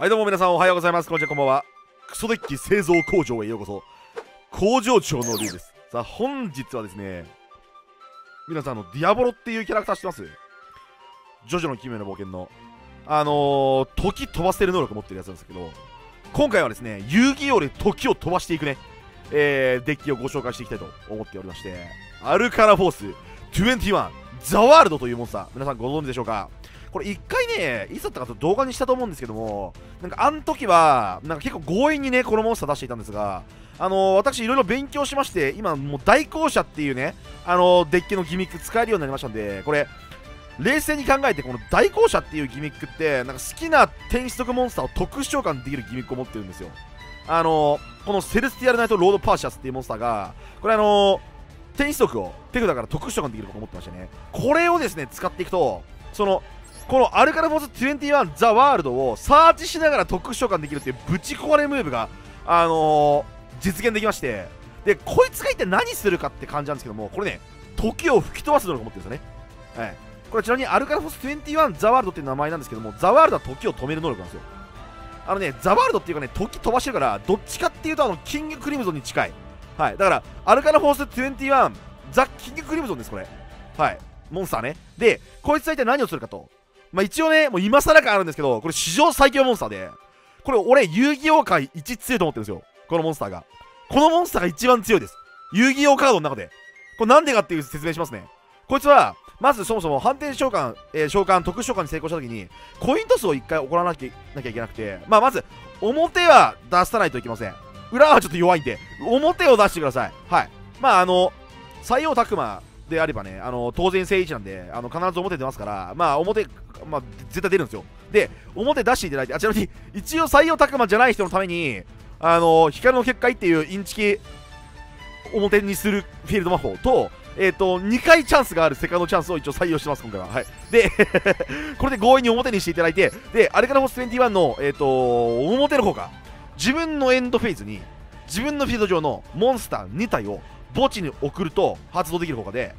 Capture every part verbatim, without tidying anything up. はいどうも皆さんおはようございます。こんにちは、こんばんは。クソデッキ製造工場へようこそ。工場長のリュウです。さあ本日はですね、皆さんあのディアボロっていうキャラクター知ってます？ジョジョの奇妙な冒険のあのー、時飛ばせる能力持ってるやつなんですけど、今回はですね遊戯王で時を飛ばしていくね、えー、デッキをご紹介していきたいと思っておりまして、アルカナフォースにじゅういちザワールドというモンスター、皆さんご存知でしょうか。これいっかいね、いつだったかと動画にしたと思うんですけども、なんかあの時はなんか結構強引にねこのモンスター出していたんですが、あのー、私いろいろ勉強しまして、今もう代行者っていうね、あのー、デッキのギミック使えるようになりましたんで、これ冷静に考えてこの代行者っていうギミックってなんか好きな転出族モンスターを特殊召喚できるギミックを持ってるんですよ。あのー、このセレスティアルナイトロードパーシャスっていうモンスターが、これあのー、転出族を手札から特殊召喚できることを持ってましたね。これをですね使っていくと、そのこのアルカナフォースにじゅういちザワールドをサーチしながら特殊召喚できるっていうぶち壊れムーブが、あのー、実現できまして、でこいつが一体何するかって感じなんですけども、これね時を吹き飛ばす能力を持ってるんですよね、はい、これちなみにアルカナフォースにじゅういちザワールドっていう名前なんですけども、ザワールドは時を止める能力なんですよ。あのねザワールドっていうかね時飛ばしてるから、どっちかっていうとあのキングクリムゾンに近い、はい、だからアルカナフォースにじゅういちザ・キングクリムゾンです、これはいモンスターね。でこいつは一体何をするかと、まあ一応ね、もう今更感あるんですけど、これ史上最強モンスターで、これ俺遊戯王界一強いと思ってるんですよ、このモンスターが。このモンスターが一番強いです、遊戯王カードの中で。これなんでかっていう説明しますね。こいつは、まずそもそも反転召喚、えー、召喚、特殊召喚に成功したときに、コイントスを一回行わなきゃなきゃいけなくて、まあまず、表は出さないといけません。裏はちょっと弱いんで、表を出してください。はい。まああの、斎王拓磨であればね、あの当然正位置なんで、あの必ず表出ますから、まあ表、まあ、絶対出るんですよ。で、表出していただいて、あちなみに一応採用たくまじゃない人のために、あの光の結界っていうインチキ表にするフィールド魔法と、えっ、ー、とにかいチャンスがあるセカンドチャンスを一応採用してます、今回は。はい、で、これで強引に表にしていただいて、で、アルカナフォースにじゅういちの、えー、と表の効果、自分のエンドフェーズに、自分のフィールド上のモンスターに体を墓地に送ると発動できる効果で、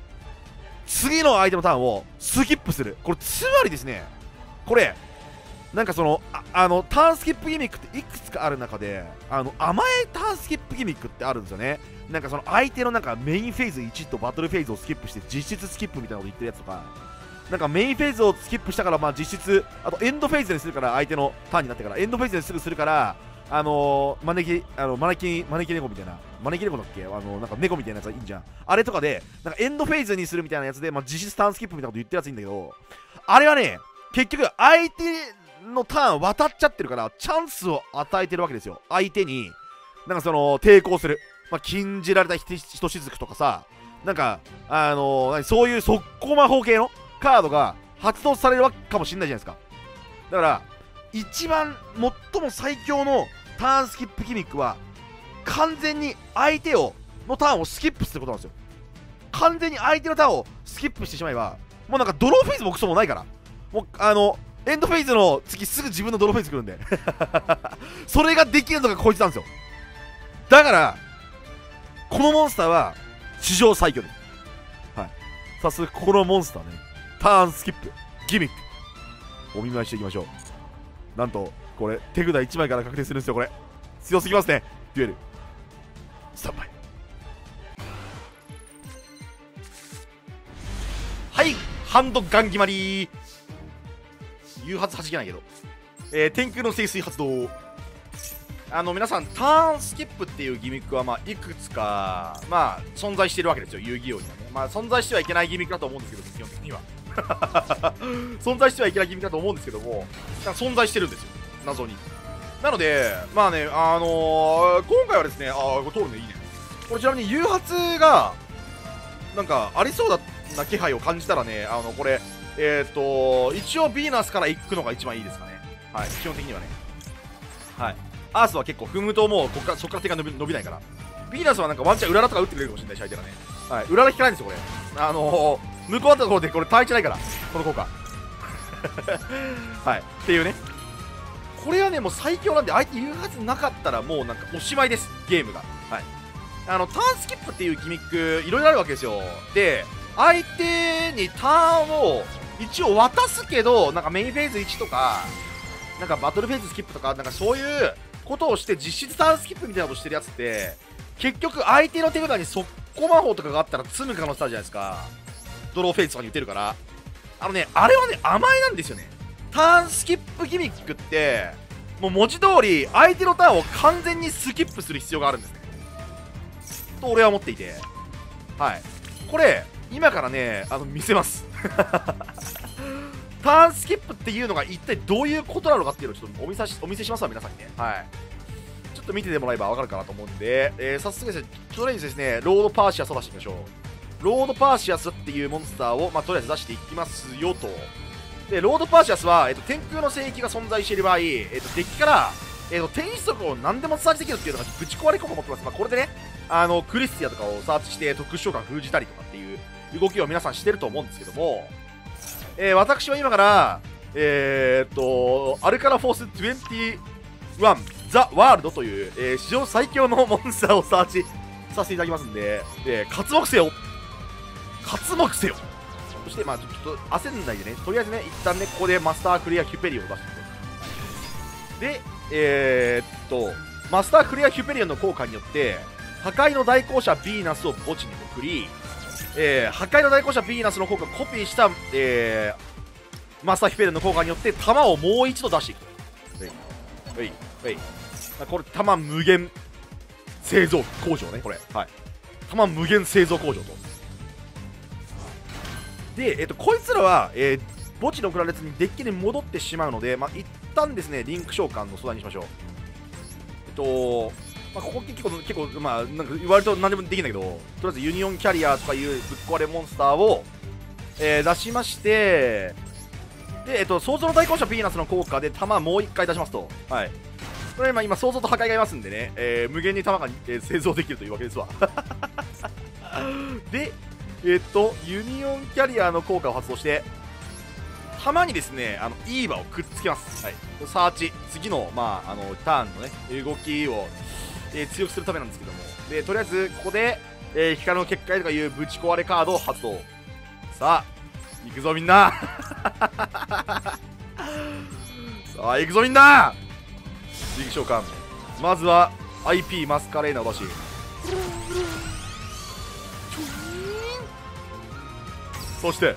次の相手のターンをスキップする。これつまりですね、これなんかその あ, あのターンスキップギミックっていくつかある中で、あの甘えターンスキップギミックってあるんですよね。なんかその相手のなんかメインフェーズいちとバトルフェーズをスキップして実質スキップみたいなこと言ってるやつとか、なんかメインフェーズをスキップしたから、まあ実質あとエンドフェーズにするから、相手のターンになってからエンドフェーズにすぐするから、あのー、招き、あの、招き、招き猫みたいな、招き猫だっけ、あのー、なんか猫みたいなやつがいいんじゃん。あれとかで、なんかエンドフェーズにするみたいなやつで、まあ、実質ターンスキップみたいなこと言ってるやついいんだけど、あれはね、結局、相手のターン渡っちゃってるから、チャンスを与えてるわけですよ。相手に、なんかその、抵抗する。まあ、禁じられた人しずくとかさ、なんか、あのー、そういう速攻魔法系のカードが発動されるわけかもしれないじゃないですか。だから、一番、最も最強の、ターンスキップギミックは完全に相手をのターンをスキップすることなんですよ。完全に相手のターンをスキップしてしまえば、もうなんかドローフェーズもクソもないから、もうあのエンドフェーズの次すぐ自分のドローフェーズくるんでそれができるのがこいつなんですよ。だからこのモンスターは史上最強です、はい、早速このモンスターね、ターンスキップギミックお見舞いしていきましょう。なんとこれ手札いちまいから確定するんですよ。これ強すぎますね。デュエルさんまい。はい、ハンドガン決まり。誘発はじけないけど、えー、天空の聖水発動。あの皆さんターンスキップっていうギミックはまあいくつかまあ存在してるわけですよ、遊戯王にはね。まあ存在してはいけないギミックだと思うんですけど、基本的には存在してはいけないギミックだと思うんですけども、存在してるんですよ、謎に。なので、まあね、あのー、今回はですね、ああ、通るね、いいね。これちなみに誘発が、なんか、ありそうだな気配を感じたらね、あの、これ、えっと、一応、ヴィーナスから行くのが一番いいですかね。はい、基本的にはね。はい。アースは結構踏むと、もうこっから、そこから手が伸び、伸びないから。ヴィーナスはなんかワンチャン、裏ラとか打ってくれるかもしれないし、相手がね。はい、裏ラ引かないんですよ、これ。あのー、向こうあったところで、これ、耐えちゃないから、この効果。はい、っていうね。これはねもう最強なんで、相手誘発なかったらもうなんかおしまいです、ゲームが。はい、あのターンスキップっていうギミックいろいろあるわけですよ。で相手にターンを一応渡すけど、なんかメインフェーズいちとかなんかバトルフェーズスキップとか、なんかそういうことをして実質ターンスキップみたいなことしてるやつって結局相手の手札に速攻魔法とかがあったら詰む可能性あるじゃないですか。ドローフェイズとかに打てるから、あのね、あれはね甘えなんですよね。ターンスキップギミックってもう文字通り相手のターンを完全にスキップする必要があるんですねと俺は思っていて、はい、これ今からねあの見せますターンスキップっていうのが一体どういうことなのかっていうのをちょっとお見せし、お見せしますわ皆さんにね、はい、ちょっと見ててもらえば分かるかなと思うんで、えー、早速ですね、とりあえずですねロードパーシアスを出していきましょう。ロードパーシアスっていうモンスターを、まあ、とりあえず出していきますよと。でロードパーシアスは、えー、と天空の聖域が存在している場合、えー、とデッキから、えー、と天使速を何でもサーチできるっていうのがぶち壊れ込むと思ってます。まあ、これでねあのクリスティアとかをサーチして特殊召喚封じたりとかっていう動きを皆さんしてると思うんですけども、えー、私は今からえー、っとアルカナフォースにじゅういちザ・ワールドという、えー、史上最強のモンスターをサーチさせていただきますんで、えー、活目せよ活目せよ。そしてまあちょっと焦んないでね、とりあえずね一旦ねここでマスタークリアキュペリオンを出して、でえー、っとマスタークリアキュペリオンの効果によって破壊の代行者ヴィーナスを墓地に送り、えー、破壊の代行者ヴィーナスの効果をコピーした、えー、マスターキュペリオンの効果によって弾をもう一度出していく。はいはいはい、これ弾無限製造工場ね、これ、はい、弾無限製造工場と。で、えー、とこいつらは、えー、墓地に送られずにデッキに戻ってしまうので、まあ、一旦ですねリンク召喚の素材にしましょう。えっとまあ、ここ結構、結構まあ、なんか言われると何でもできないけど、とりあえずユニオンキャリアとかいうぶっ壊れモンスターを、えー、出しまして、で、えっと、創造の対抗者ヴィーナスの効果で弾もういっかい出しますと、はい、これ、まあ、今、創造と破壊がいますんでね、えー、無限に弾が、えー、製造できるというわけですわ。で、えっと、ユニオンキャリアの効果を発動して、弾にですね、あのイーバをくっつけます、はい、サーチ、次の、まあ、あのターンのね、動きを。えー、強くするためなんですけども、でとりあえずここで、えー、光の結界とかいうぶち壊れカードを発動。さあ行くぞみんなさあ行くぞみんな。リンク召喚、まずは アイピー マスカレーナを出し、そして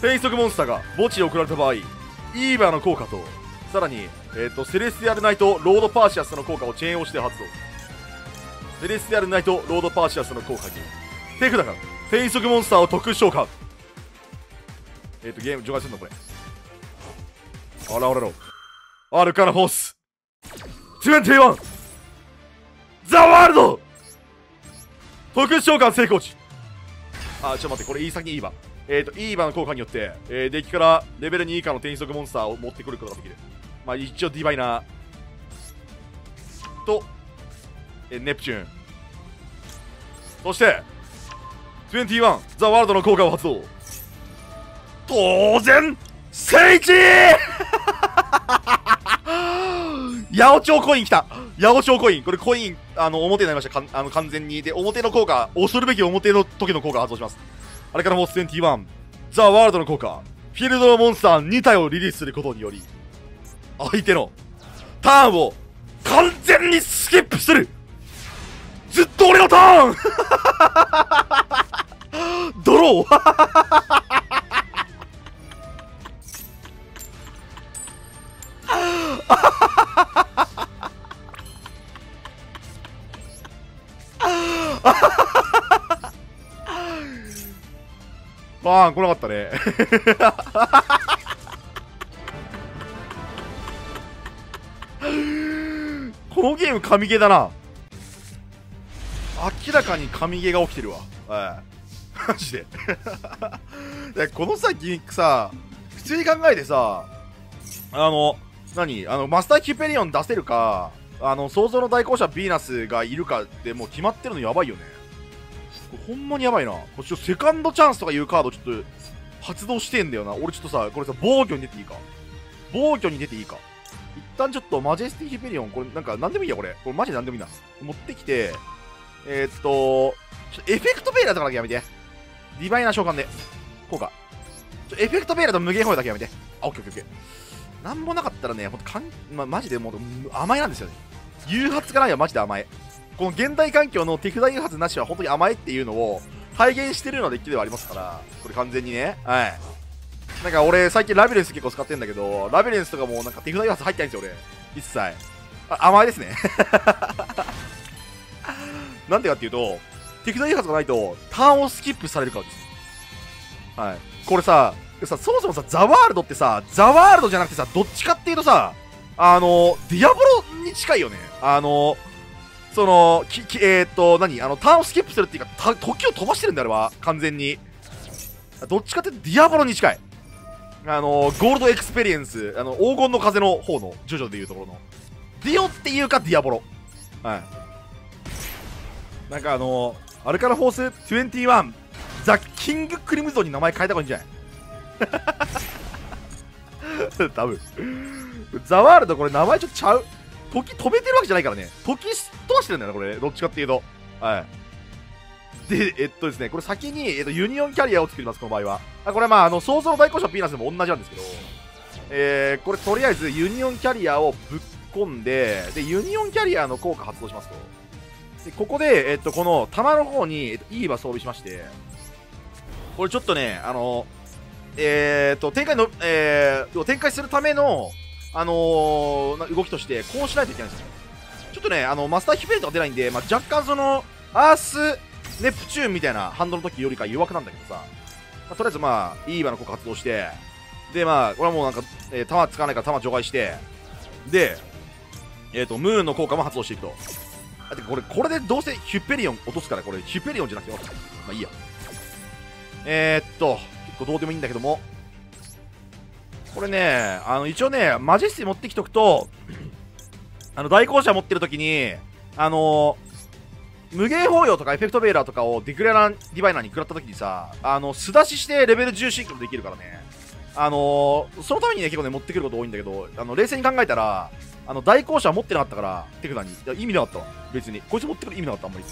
変則モンスターが墓地に送られた場合、イーバーの効果とさらにえーとセレスティアルナイトロードパーシアスの効果をチェーン押しで発動。セレスティアルナイトロードパーシアスの効果に手札から変則モンスターを特殊召喚。えっ、ー、とゲーム除外するのこれ。あらあららアルカナフォースにじゅういちザ・ワールド特殊召喚成功値。あちょっと待って、これいい先にイーバー、えっ、ー、とイーバーの効果によって、えー、デッキからレベルに以下の転速モンスターを持ってくることができる。まあ一応ディバイナーとえネプチューン、そしてにじゅういちザ・ワールドの効果を発動。当然聖地八百長コインきた。八百長コイン、これコインあの表になりましたか、あの完全に。で表の効果、恐るべき表の時の効果を発動します。あれからもうにじゅういちザ・ワールドの効果、フィールドのモンスターに体をリリースすることにより相手のターンを完全にスキップする。ずっと俺のターンドローバーン来なかったねこのゲーム神ゲーだな、明らかに神ゲーが起きてるわ、はい、マジでこのさギミックさ普通に考えてさ、あの何あのマスターキュペリオン出せるか、あの創造の代行者ヴィーナスがいるかってもう決まってるのやばいよね。これほんまにやばいな。これちょっとセカンドチャンスとかいうカードちょっと発動してんだよな。俺ちょっとさこれさ防御に出ていいか、防御に出ていいか、一旦ちょっとマジェスティキュペリオン、これなんか何でもいいや、これこれマジで何でもいいな、持ってきてえー、っとちょっとエフェクトベイラーとかだけやめて、ディバイナー召喚でこうか、ちょエフェクトベイラーと無限ホイールだけやめて、あオッケーオッケーオッケー。なんもなかったらね、ほんとかん、ま、マジでもう甘えなんですよね。誘発がないはマジで甘え。この現代環境の手札誘発なしは本当に甘えっていうのを体現してるようなデッキではありますから、これ完全にね。はい。なんか俺最近ラビレンス結構使ってんだけど、ラビレンスとかもなんか手札誘発入ってないんですよ、俺。一切。あ、甘えですね。なんでかっていうと、手札誘発がないとターンをスキップされるからです。はい。これさ、さそもそもさ、ザワールドってさ、ザワールドじゃなくてさ、どっちかっていうとさ、あの、ディアボロに近いよね。あの、その、ききえー、っと、何あの、ターンをスキップするっていうか、時を飛ばしてるんだよ、あれは。完全に。どっちかっていうと、ディアボロに近い。あの、ゴールドエクスペリエンス、あの、黄金の風の方の、ジョジョでいうところの。ディオっていうか、ディアボロ。はい。なんかあの、あれからフォースにじゅういち、ザ・キング・クリムゾンに名前変えた方がいいんじゃない多分ザワールドこれ名前ちょっとちゃう。時止めてるわけじゃないからね。時飛ばしてるんだよなこれ。どっちかっていうと。はい。で、えっとですね、これ先に、えっと、ユニオンキャリアを作ります、この場合は。あこれまあ、あの、想像の大好者ピーナスでも同じなんですけど、えー、これとりあえずユニオンキャリアをぶっ込んで、で、ユニオンキャリアの効果発動しますと。で、ここで、えっと、この弾の方に、えっと、イーバ装備しまして、これちょっとね、あの、えーと展開の、えー、展開するための、あのー、動きとしてこうしないといけないんですよ。ちょっとね、あのマスターヒフェイトが出ないんで、まあ、若干そのアースネプチューンみたいなハンドの時よりか弱くなんだけどさ、まあ、とりあえずまあイーバの効果発動して、でまあこれはもうなんか、えー、弾使わないから弾除外して、で、えー、とムーンの効果も発動していくと。あでこれこれでどうせヒュッペリオン落とすから、これヒュッペリオンじゃなくて、まあいいや。えー、っとどうでもいいんだけども、これね、あの一応ね、マジェスティ持ってきとくと、あの代行者持ってるときに、あの無限包容とかエフェクトベーラーとかをディクレランディバイナーに食らったときにさ、あの素出ししてレベルじゅうシンクロできるからね、あのそのためにね結構ね持ってくること多いんだけど、あの冷静に考えたら、あの代行者持ってなかったから手札に意味なかったわ。別にこいつ持ってくる意味なかった、あんまり。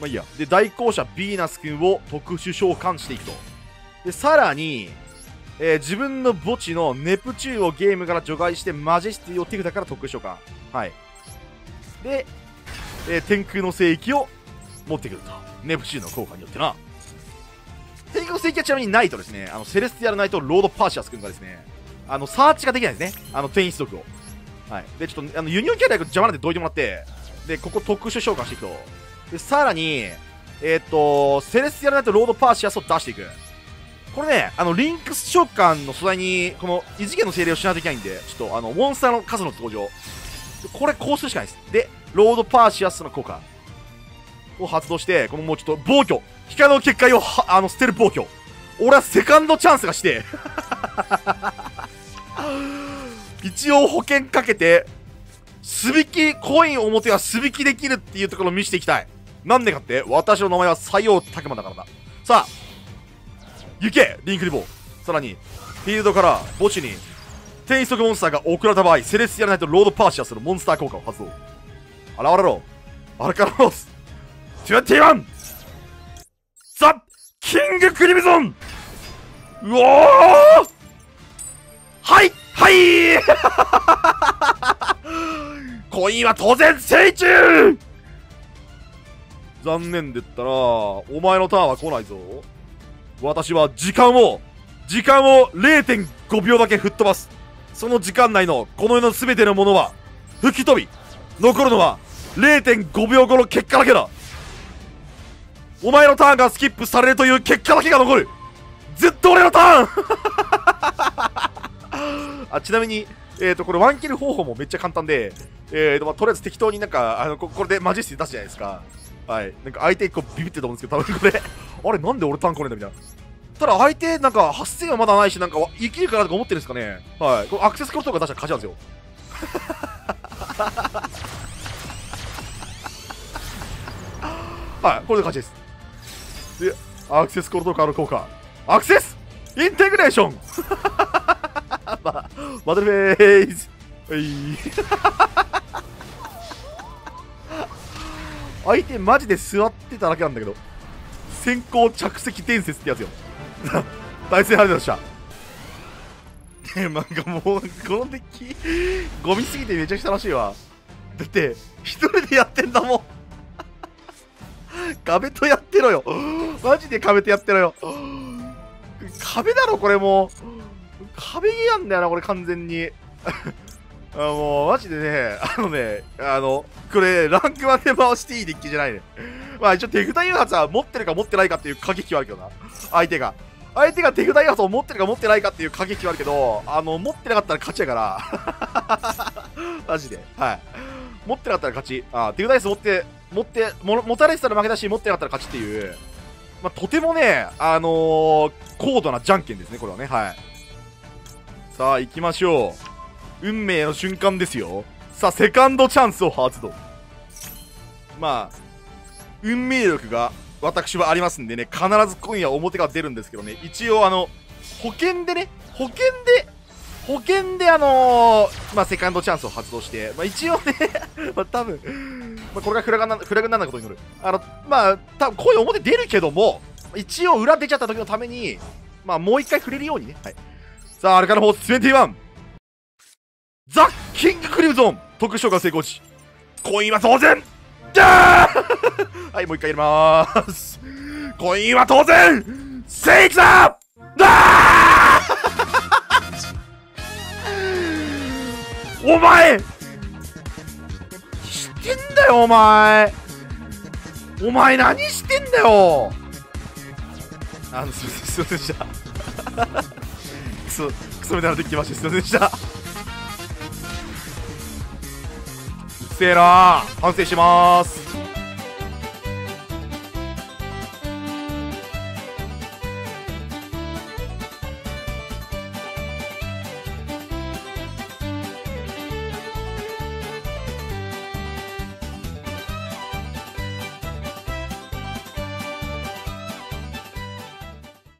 まあいいや。で、代行者ヴィーナス君を特殊召喚していくと。でさらに、えー、自分の墓地のネプチューンをゲームから除外してマジェスティを手札から特殊召喚、はい、で、えー、天空の聖域を持ってくると、ネプチューンの効果によってな。天空の聖域はちなみにないとですね、あのセレスティアルナイトロードパーシアス君がですね、あのサーチができないですね、あの天一族を、はい、でちょっとあのユニオンキャリアが邪魔なんでどいてもらって、でここ特殊召喚していくと、でさらに、えー、っとセレスティアルナイトロードパーシアスを出していく。これね、あの、リンクス召喚の素材に、この、異次元の精霊をしないといけないんで、ちょっと、あの、モンスターの数の登場。これ、こうするしかないです。で、ロードパーシアスの効果を発動して、このもうちょっと、暴挙。光の結界を、あの、捨てる暴挙。俺はセカンドチャンスがして、一応保険かけて、すびき、コイン表はすびきできるっていうところを見せていきたい。なんでかって、私の名前は西洋拓磨だからだ。さあ、行けリンクリボー。さらにフィールドから墓地に天一足モンスターが送られた場合、セレスティアルナイトロードパーシアスのモンスター効果を発動。現れろアルカロスにじゅういちザ・キング・クリムゾン。うおーはいはいコインは当然正中。残念でったらお前のターンは来ないぞ。私は時間を、時間を れいてんご 秒だけ吹っ飛ばす。その時間内のこの世の全てのものは吹き飛び、残るのは れいてんご 秒後の結果だけだ。お前のターンがスキップされるという結果だけが残る。ずっと俺のターンあちなみに、えーと、これワンキル方法もめっちゃ簡単で、えーとまあ、とりあえず適当になんかあの こ, これでマジェスティ出すじゃないですか。はい、なんか相手いっこビビってると思うんですけど、多分これあれなんで俺タン来ねえんだみたいな。ただ相手なんかはっせんはまだないし、なんか生きるかなとか思ってるんですかね。はい、これアクセスコルトが出したら勝ちなんですよはい、これで勝ちです。で、アクセスコルトカーの効果アクセスインテグレーションバトルフェーズ相手マジで座ってただけなんだけど、先行着席伝説ってやつよ。大勢晴れましたなんかもうこのデッキゴミすぎてめちゃくちゃ楽しいわ。だって一人でやってんだもん。壁とやってろよ。マジで壁とやってろよ。壁だろこれもう。壁やんだよなこれ完全に。あもうマジでね、あのね、あの、これ、ランクまで回していいデッキじゃないね。まあ一応手札誘発は持ってるか持ってないかっていう駆け引きはあるけどな。相手が。相手が手札誘発を持ってるか持ってないかっていう駆け引きはあるけど、あの、持ってなかったら勝ちやから。マジで。はい。持ってなかったら勝ち。あ手札誘発持って、持っても、持たれてたら負けだし、持ってなかったら勝ちっていう。まあとてもね、あのー、高度なじゃんけんですね、これはね。はい。さあ、行きましょう。運命の瞬間ですよ。さあ、セカンドチャンスを発動。まあ、運命力が私はありますんでね、必ず今夜表が出るんですけどね、一応あの、保険でね、保険で、保険であのー、まあ、セカンドチャンスを発動して、まあ一応ね、まあ多分、まあ、これがフラグな、フラグにならないことになる。あの、まあ、多分今夜表出るけども、一応裏出ちゃった時のために、まあもう一回触れるようにね、はい。さあ、アルカの方、にじゅういち。ザ・キング・クリムゾン特殊召喚成功時コインは当然ダーはい、もう一回やりまーす。コインは当然セイクだダーお前してんだよ、お前お前何してんだよ。あの、すいません、すいませんでしたクソ、クソみたいなのできました、すいませんでした反省します。